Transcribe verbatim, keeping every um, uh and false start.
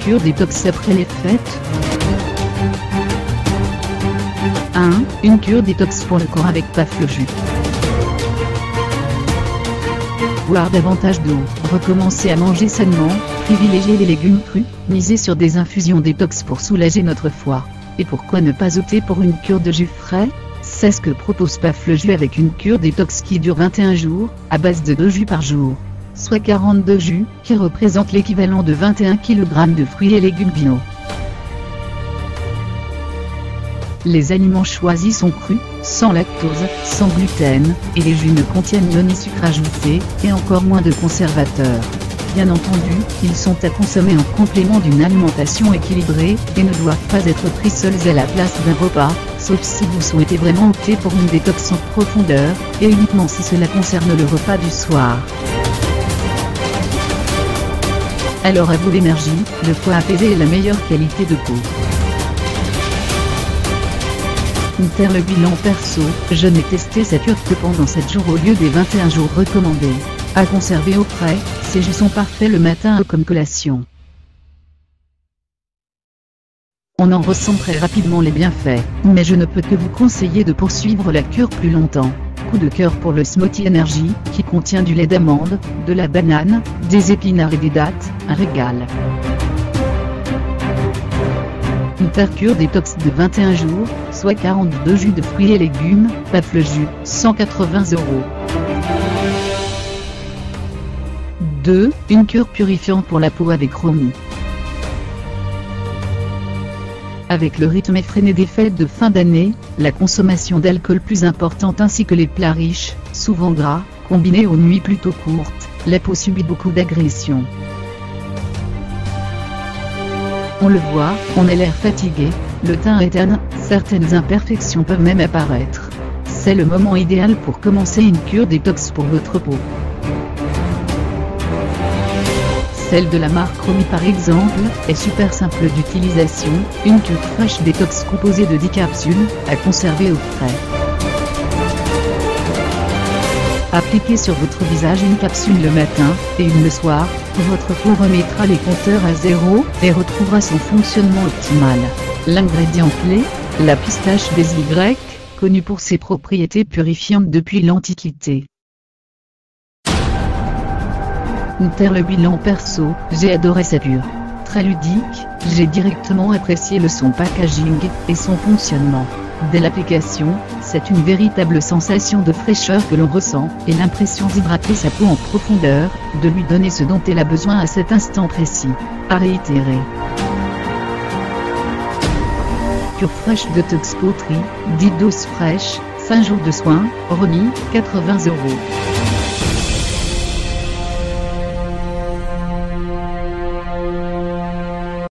cure détox après les fêtes. un Une cure détox pour le corps avec Paf le jus. Boire davantage d'eau, recommencer à manger sainement, privilégier les légumes crus, miser sur des infusions détox pour soulager notre foie. Et pourquoi ne pas opter pour une cure de jus frais? C'est ce que propose Paf le jus avec une cure détox qui dure vingt et un jours, à base de deux jus par jour, soit quarante-deux jus, qui représente l'équivalent de vingt et un kilogrammes de fruits et légumes bio. Les aliments choisis sont crus, sans lactose, sans gluten, et les jus ne contiennent ni sucre ajouté, et encore moins de conservateurs. Bien entendu, ils sont à consommer en complément d'une alimentation équilibrée, et ne doivent pas être pris seuls à la place d'un repas, sauf si vous souhaitez vraiment opter pour une détox en profondeur, et uniquement si cela concerne le repas du soir. Alors à vous l'énergie, le foie apaisé et la meilleure qualité de peau. Faire le bilan perso, je n'ai testé cette cure que pendant sept jours au lieu des vingt et un jours recommandés. À conserver au frais, ces jus sont parfaits le matin comme collation. On en ressent très rapidement les bienfaits, mais je ne peux que vous conseiller de poursuivre la cure plus longtemps. Coup de cœur pour le smoothie énergie, qui contient du lait d'amande, de la banane, des épinards et des dattes, un régal. Une cure détox de vingt et un jours, soit quarante-deux jus de fruits et légumes, Paf le jus, cent quatre-vingts euros. deux Une cure purifiante pour la peau avec Romy. Avec le rythme effréné des fêtes de fin d'année, la consommation d'alcool plus importante ainsi que les plats riches, souvent gras, combinés aux nuits plutôt courtes, la peau subit beaucoup d'agressions. On le voit, on a l'air fatigué, le teint est terne, certaines imperfections peuvent même apparaître. C'est le moment idéal pour commencer une cure détox pour votre peau. Celle de la marque Romy par exemple, est super simple d'utilisation, une cure fraîche détox composée de dix capsules, à conserver au frais. Appliquez sur votre visage une capsule le matin, et une le soir, votre peau remettra les compteurs à zéro, et retrouvera son fonctionnement optimal. L'ingrédient clé, la pistache des Y, connue pour ses propriétés purifiantes depuis l'Antiquité. Faire le bilan perso, j'ai adoré cette cure. Très ludique, j'ai directement apprécié le son packaging, et son fonctionnement. Dès l'application, c'est une véritable sensation de fraîcheur que l'on ressent, et l'impression d'hydrater sa peau en profondeur, de lui donner ce dont elle a besoin à cet instant précis. À réitérer. Cure fraîche de détox poterie, dix doses fraîches, cinq jours de soins, Romy, quatre-vingts euros.